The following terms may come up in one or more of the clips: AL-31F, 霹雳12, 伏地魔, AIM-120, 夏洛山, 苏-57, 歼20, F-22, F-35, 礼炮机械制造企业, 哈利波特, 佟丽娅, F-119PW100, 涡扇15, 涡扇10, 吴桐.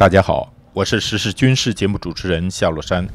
大家好，我是时事军事节目主持人夏洛山。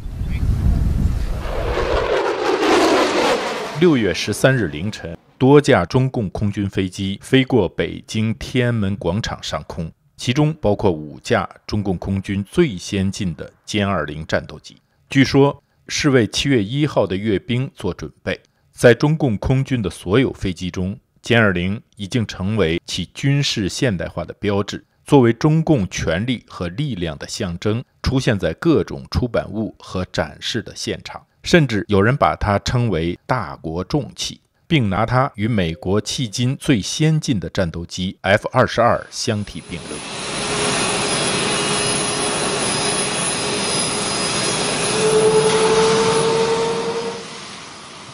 6月13日凌晨，多架中共空军飞机飞过北京天安门广场上空，其中包括5架中共空军最先进的歼20战斗机，据说是为7月1号的阅兵做准备。在中共空军的所有飞机中，歼20已经成为其军事现代化的标志，作为中共权力和力量的象征，出现在各种出版物和展示的现场，甚至有人把它称为大国重器，并拿它与美国迄今最先进的战斗机 F-22 相提并论。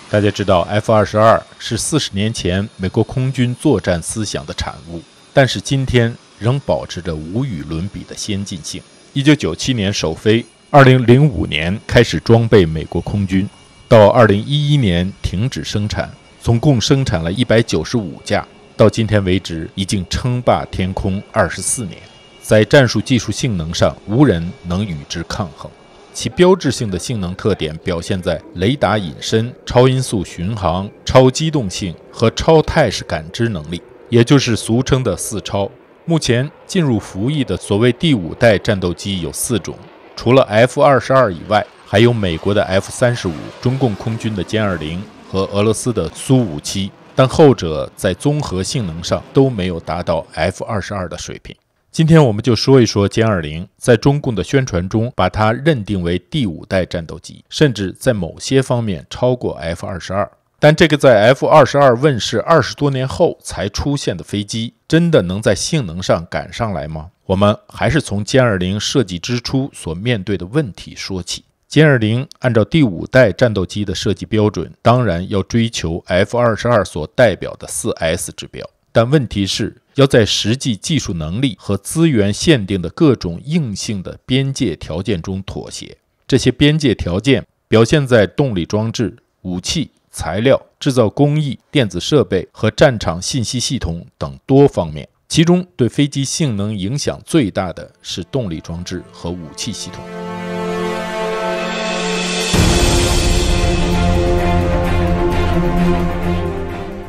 大家知道 F-22 是40年前美国空军作战思想的产物，但是今天仍保持着无与伦比的先进性。1997年首飞，2005年开始装备美国空军，到2011年停止生产，总共生产了195架，到今天为止已经称霸天空24年，在战术技术性能上无人能与之抗衡。其标志性的性能特点表现在雷达隐身、超音速巡航、超机动性和超态势感知能力，也就是俗称的4超。目前进入服役的所谓第5代战斗机有4种，除了 F-22 以外，还有美国的 F-35、中共空军的歼20和俄罗斯的苏-57，但后者在综合性能上都没有达到 F-22 的水平。今天我们就说一说歼20，在中共的宣传中把它认定为第5代战斗机，甚至在某些方面超过 F-22。但这个在 F-22 问世20多年后才出现的飞机，真的能在性能上赶上来吗？我们还是从歼20设计之初所面对的问题说起。歼20按照第5代战斗机的设计标准，当然要追求 F-22 所代表的 4S 指标。但问题是，要在实际技术能力和资源限定的各种硬性的边界条件中妥协。这些边界条件表现在动力装置、武器、材料、制造工艺、电子设备和战场信息系统等多方面，其中对飞机性能影响最大的是动力装置和武器系统。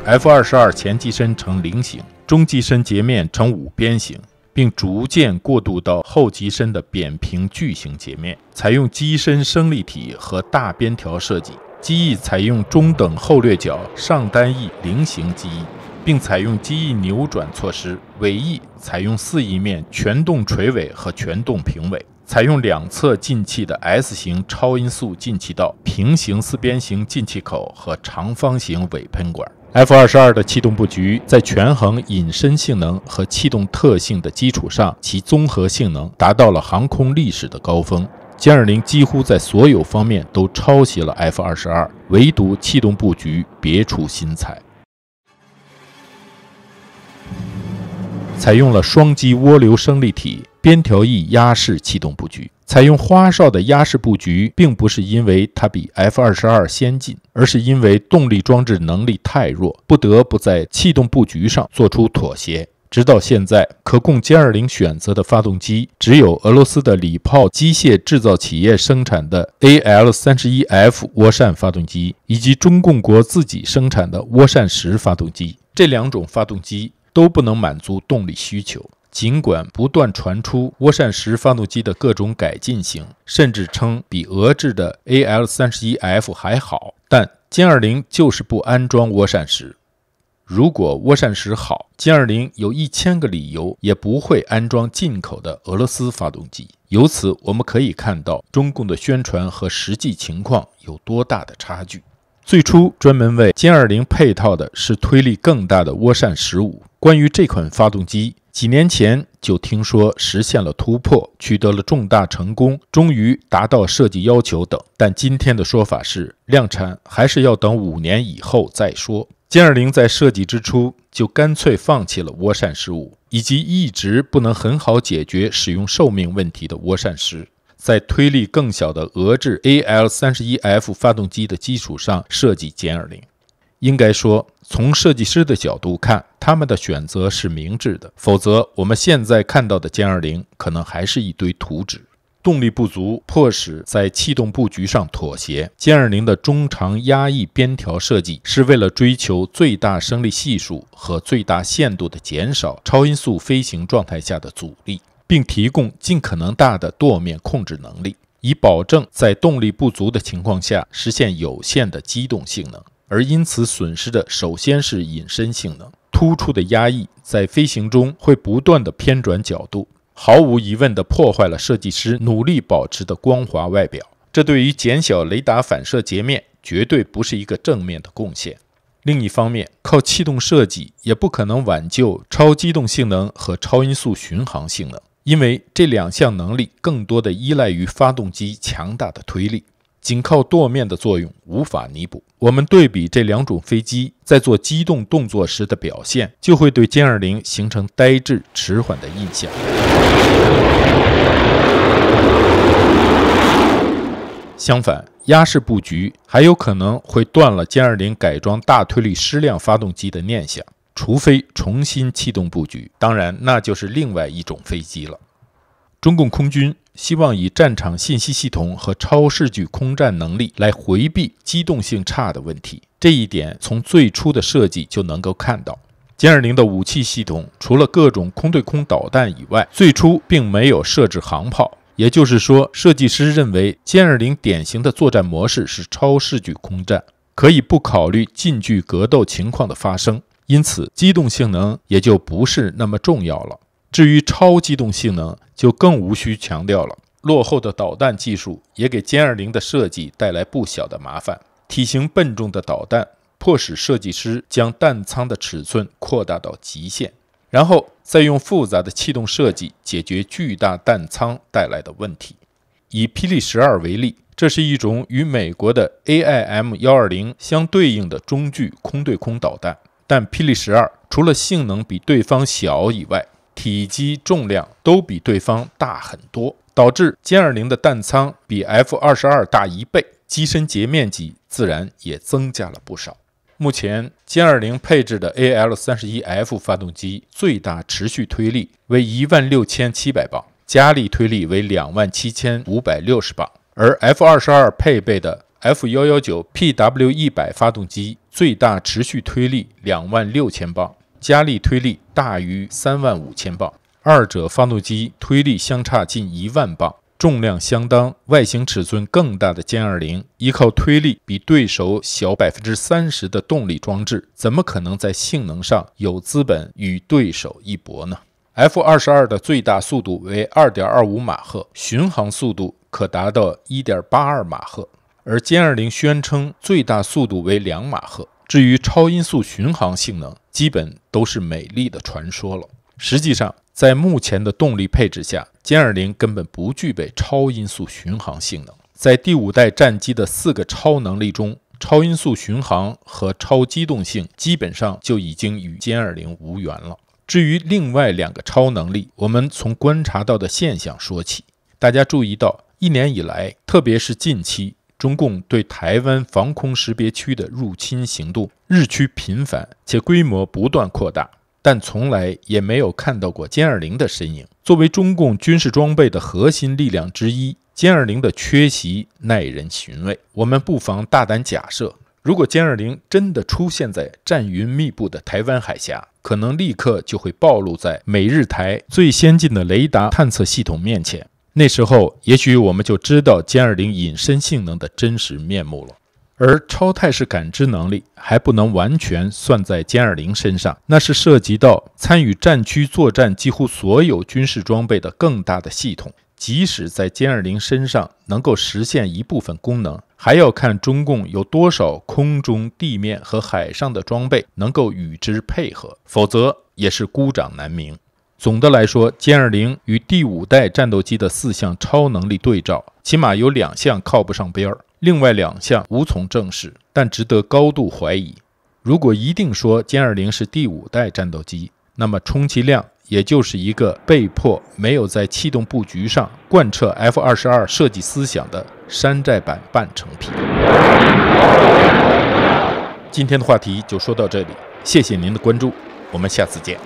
F-22 前机身呈菱形，中机身截面呈5边形，并逐渐过渡到后机身的扁平矩形截面，采用机身升力体和大边条设计，机翼采用中等后掠角上单翼菱形机翼，并采用机翼扭转措施，尾翼采用4翼面全动垂尾和全动平尾，采用两侧进气的 S 型超音速进气道、平行4边形进气口和长方形尾喷管。F-22 的气动布局在权衡隐身性能和气动特性的基础上，其综合性能达到了航空历史的高峰。歼20几乎在所有方面都抄袭了 F-22， 唯独气动布局别出心裁，采用了双机涡流升力体、边条翼压式气动布局。采用花哨的压式布局，并不是因为它比 F-22 先进，而是因为动力装置能力太弱，不得不在气动布局上做出妥协。直到现在，可供歼20选择的发动机只有俄罗斯的礼炮机械制造企业生产的 AL-31F 涡扇发动机，以及中共国自己生产的涡扇10发动机。这2种发动机都不能满足动力需求。尽管不断传出涡扇10发动机的各种改进型，甚至称比俄制的 AL-31F 还好，但歼20就是不安装涡扇10。如果涡扇10好，歼20有1000个理由也不会安装进口的俄罗斯发动机。由此我们可以看到中共的宣传和实际情况有多大的差距。最初专门为歼20配套的是推力更大的涡扇15。关于这款发动机，几年前就听说实现了突破，取得了重大成功，终于达到设计要求等，但今天的说法是量产还是要等5年以后再说。歼20在设计之初就干脆放弃了涡扇15，以及一直不能很好解决使用寿命问题的涡扇10，在推力更小的俄制 AL-31F 发动机的基础上设计歼20。应该说，从设计师的角度看，他们的选择是明智的，否则我们现在看到的歼20可能还是一堆图纸。动力不足迫使在气动布局上妥协。歼20的中长压抑边条设计是为了追求最大升力系数和最大限度地减少超音速飞行状态下的阻力，并提供尽可能大的舵面控制能力，以保证在动力不足的情况下实现有限的机动性能。而因此损失的首先是隐身性能。突出的压抑在飞行中会不断地偏转角度，毫无疑问地破坏了设计师努力保持的光滑外表，这对于减小雷达反射截面绝对不是一个正面的贡献。另一方面，靠气动设计也不可能挽救超机动性能和超音速巡航性能，因为这两项能力更多地依赖于发动机强大的推力，仅靠舵面的作用无法弥补。我们对比这两种飞机在做机动动作时的表现，就会对歼20形成呆滞迟缓的印象。相反，压式布局还有可能会断了歼20改装大推力矢量发动机的念想，除非重新气动布局，当然那就是另外一种飞机了。中共空军希望以战场信息系统和超视距空战能力来回避机动性差的问题，这一点从最初的设计就能够看到。歼20的武器系统除了各种空对空导弹以外，最初并没有设置航炮，也就是说，设计师认为歼20典型的作战模式是超视距空战，可以不考虑近距格斗情况的发生，因此机动性能也就不是那么重要了。至于超机动性能就更无需强调了，落后的导弹技术也给歼20的设计带来不小的麻烦。体型笨重的导弹迫使设计师将弹仓的尺寸扩大到极限，然后再用复杂的气动设计解决巨大弹仓带来的问题。以霹雳12为例，这是一种与美国的 AIM-120 相对应的中距空对空导弹，但霹雳12除了性能比对方小以外，体积重量都比对方大很多，导致歼20的弹仓比 F-22 大1倍，机身截面积自然也增加了不少。目前歼20配置的 AL-31F 发动机最大持续推力为16700磅，加力推力为27560磅，而 F-22 配备的 F-119PW100 发动机最大持续推力26000磅。加力推力大于35000磅，二者发动机推力相差近10000磅，重量相当、外形尺寸更大的歼20，依靠推力比对手小30%的动力装置，怎么可能在性能上有资本与对手一搏呢？ F-22 的最大速度为 2.25 马赫，巡航速度可达到 1.82 马赫，而歼20宣称最大速度为2马赫。至于超音速巡航性能，基本都是美丽的传说了。实际上，在目前的动力配置下，歼20根本不具备超音速巡航性能。在第5代战机的4个超能力中，超音速巡航和超机动性基本上就已经与歼20无缘了。至于另外2个超能力，我们从观察到的现象说起。大家注意到，一年以来，特别是近期，中共对台湾防空识别区的入侵行动日趋频繁，且规模不断扩大，但从来也没有看到过歼20的身影。作为中共军事装备的核心力量之一，歼20的缺席耐人寻味。我们不妨大胆假设，如果歼20真的出现在战云密布的台湾海峡，可能立刻就会暴露在美日台最先进的雷达探测系统面前。那时候，也许我们就知道歼20隐身性能的真实面目了。而超态势感知能力还不能完全算在歼20身上，那是涉及到参与战区作战几乎所有军事装备的更大的系统。即使在歼20身上能够实现一部分功能，还要看中共有多少空中、地面和海上的装备能够与之配合，否则也是孤掌难鸣。总的来说，歼20与第5代战斗机的4项超能力对照，起码有2项靠不上边儿，另外2项无从证实，但值得高度怀疑。如果一定说歼20是第5代战斗机，那么充其量也就是一个被迫没有在气动布局上贯彻 F-22 设计思想的山寨版半成品。今天的话题就说到这里，谢谢您的关注，我们下次见。